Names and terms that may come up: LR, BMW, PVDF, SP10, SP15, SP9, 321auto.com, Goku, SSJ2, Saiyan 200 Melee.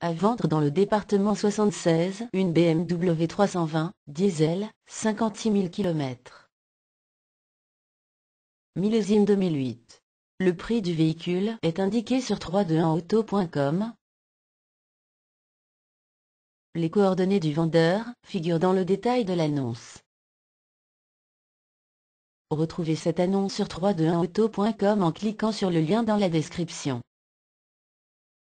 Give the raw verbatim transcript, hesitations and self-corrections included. À vendre dans le département soixante-seize, une B M W trois cent vingt, diesel, cinquante-six mille km. Millésime deux mille huit. Le prix du véhicule est indiqué sur trois cent vingt et un auto point com. Les coordonnées du vendeur figurent dans le détail de l'annonce. Retrouvez cette annonce sur trois cent vingt et un auto point com en cliquant sur le lien dans la description.